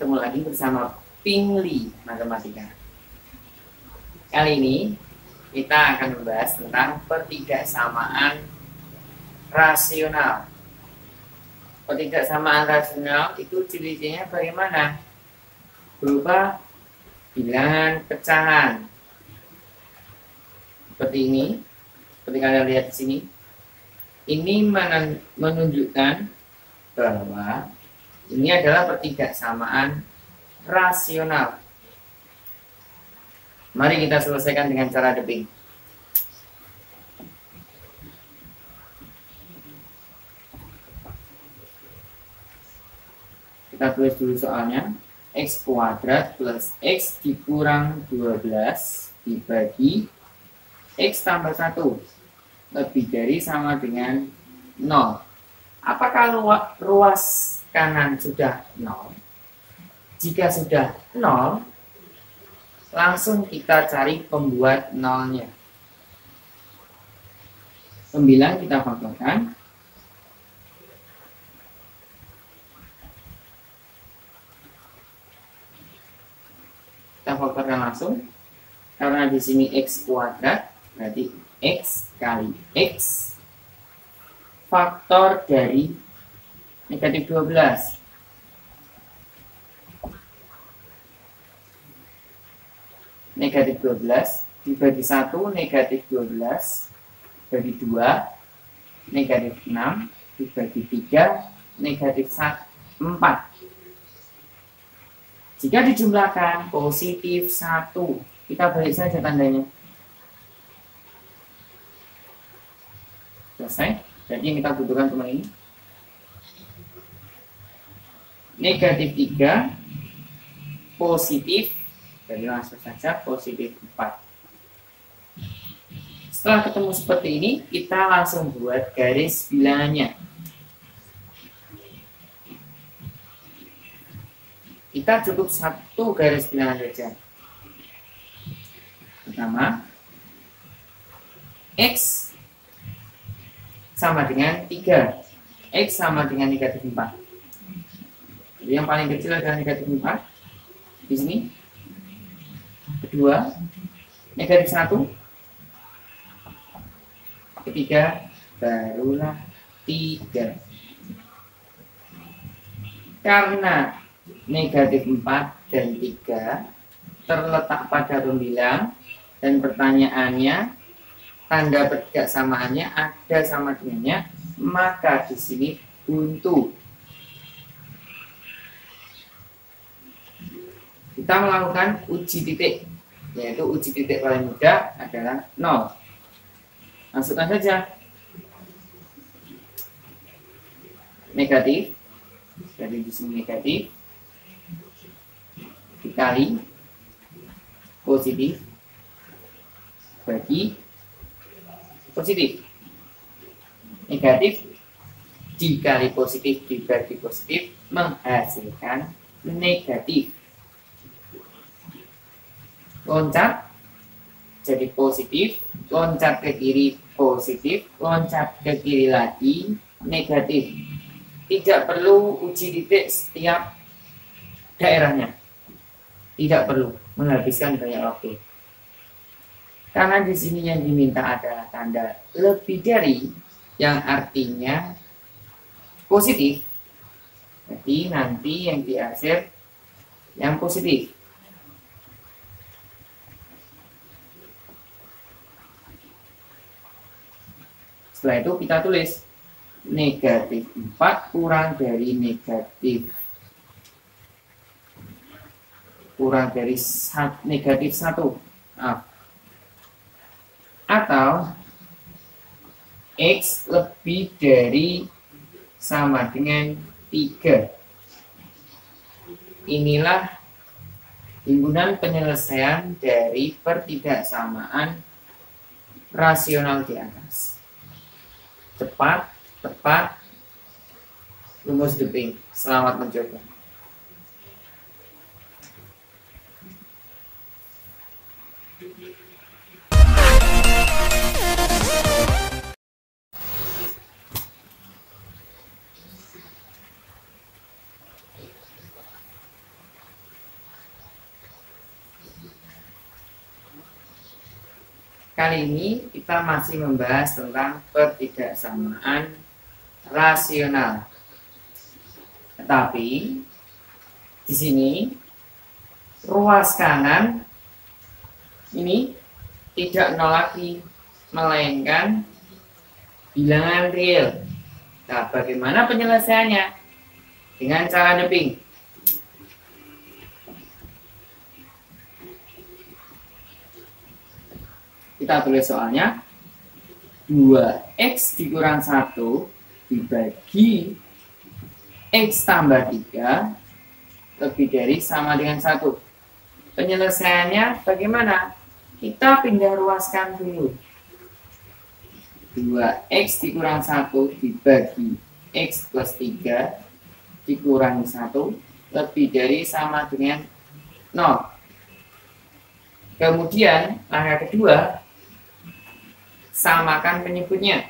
Ketemu lagi bersama Ping Lie Matematika. Kali ini kita akan membahas tentang pertidaksamaan rasional. Pertidaksamaan rasional itu ciri-cirinya bagaimana? Berupa bilangan pecahan seperti ini. Seperti kalian lihat di sini, ini menunjukkan bahwa ini adalah pertidaksamaan rasional. Mari kita selesaikan dengan cara debing. Kita tulis dulu soalnya. X kuadrat plus X dikurang 12 dibagi X tambah 1 lebih dari sama dengan 0. Apakah ruas kanan sudah 0? Jika sudah 0, langsung kita cari pembuat nolnya. 9 kita faktorkan. Kita faktorkan langsung. Karena di sini X kuadrat, berarti X kali X faktor dari negatif 12. Negatif 12 dibagi 1, negatif 12 bagi 2, negatif 6 dibagi 3, negatif 4. Jika dijumlahkan positif 1, kita balik saja tandanya. Selesai. Jadi yang kita butuhkan cuma ini. Negatif 3, positif, jadi langsung saja positif 4. Setelah ketemu seperti ini, kita langsung buat garis bilangannya. Kita cukup satu garis bilangan saja. Pertama, X sama dengan 3, X sama dengan negatif 4. Jadi yang paling kecil adalah negatif 4 di sini, kedua negatif 1, ketiga barulah 3. Karena negatif 4 dan 3 terletak pada pembilang dan pertanyaannya, tanda pertidaksamaannya ada sama dengannya, maka di sini buntu. Kita melakukan uji titik, yaitu uji titik paling mudah adalah 0. Masukkan saja negatif, jadi di sini negatif dikali positif bagi positif, negatif dikali positif dibagi positif menghasilkan negatif. Loncat jadi positif, loncat ke kiri positif, loncat ke kiri lagi negatif. Tidak perlu uji titik setiap daerahnya, tidak perlu menghabiskan banyak waktu. Karena di sini yang diminta adalah tanda lebih dari, yang artinya positif. Jadi nanti yang dihasil yang positif. Setelah itu kita tulis negatif 4 kurang dari negatif 1. Atau X lebih dari sama dengan 3. Inilah himpunan penyelesaian dari pertidaksamaan rasional di atas. Cepat, tepat, rumus debing. Selamat mencoba. Kali ini kita masih membahas tentang pertidaksamaan rasional. Tetapi di sini ruas kanan ini tidak nol lagi, melainkan bilangan real. Nah, bagaimana penyelesaiannya? Dengan cara deping. Kita tulis soalnya. 2x dikurang 1 dibagi x tambah 3 lebih dari sama dengan 1. Penyelesaiannya bagaimana? Kita pindah ruaskan dulu. 2x dikurang 1 dibagi x plus 3 dikurangi 1 lebih dari sama dengan 0. Kemudian langkah kedua, samakan penyebutnya.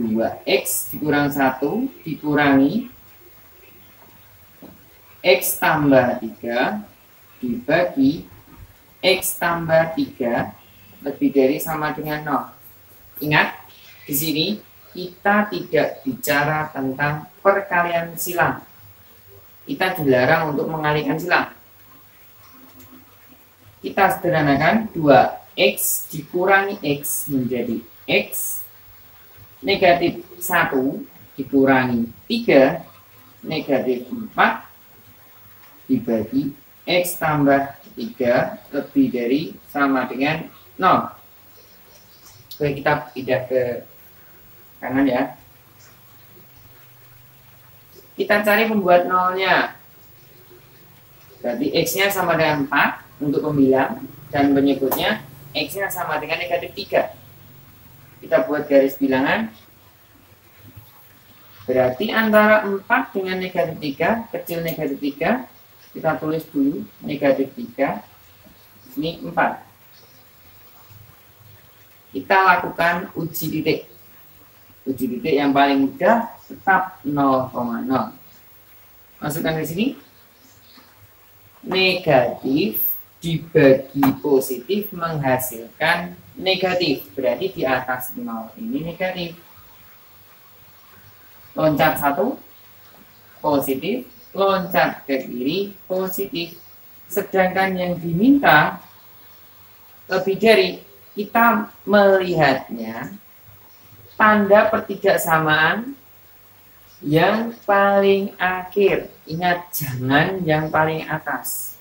2x dikurang 1 dikurangi x tambah 3 dibagi x tambah 3 lebih dari sama dengan 0. Ingat, di sini kita tidak bicara tentang perkalian silang. Kita dilarang untuk mengalikan silang. Kita sederhanakan 2x dikurangi x menjadi x, negatif 1 dikurangi 3, negatif 4 dibagi x tambah 3 lebih dari sama dengan 0. Oke, kita pindah ke kanan ya. Kita cari pembuat nolnya. Berarti x-nya sama dengan 4 untuk pembilang, dan penyebutnya x-nya sama dengan negatif 3. Kita buat garis bilangan. Berarti antara 4 dengan negatif 3, kecil negatif 3, kita tulis dulu negatif 3, ini 4. Kita lakukan uji titik. Uji titik yang paling mudah tetap 0,0. Masukkan ke sini. Negatif dibagi positif menghasilkan negatif. Berarti di atas 0 ini negatif. Loncat 1, positif. Loncat ke kiri, positif. Sedangkan yang diminta lebih dari. Kita melihatnya tanda pertidaksamaan yang paling akhir. Ingat, jangan yang paling atas.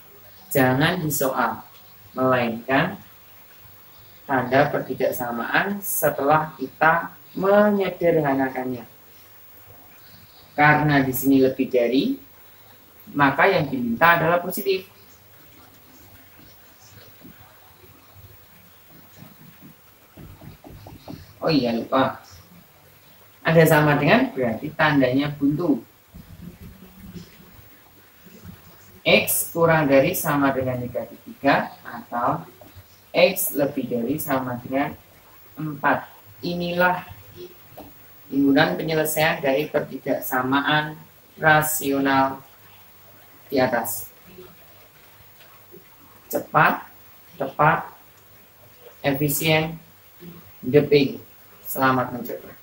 Jangan di soal, melainkan tanda pertidaksamaan setelah kita menyederhanakannya. Karena di sini lebih dari, maka yang diminta adalah positif. Oh iya, lupa. Ada sama dengan, berarti tandanya buntu. X kurang dari sama dengan negatif 3 atau X lebih dari sama dengan 4. Inilah timbunan penyelesaian dari pertidaksamaan rasional di atas. Cepat, tepat, efisien, deping. Selamat mencoba.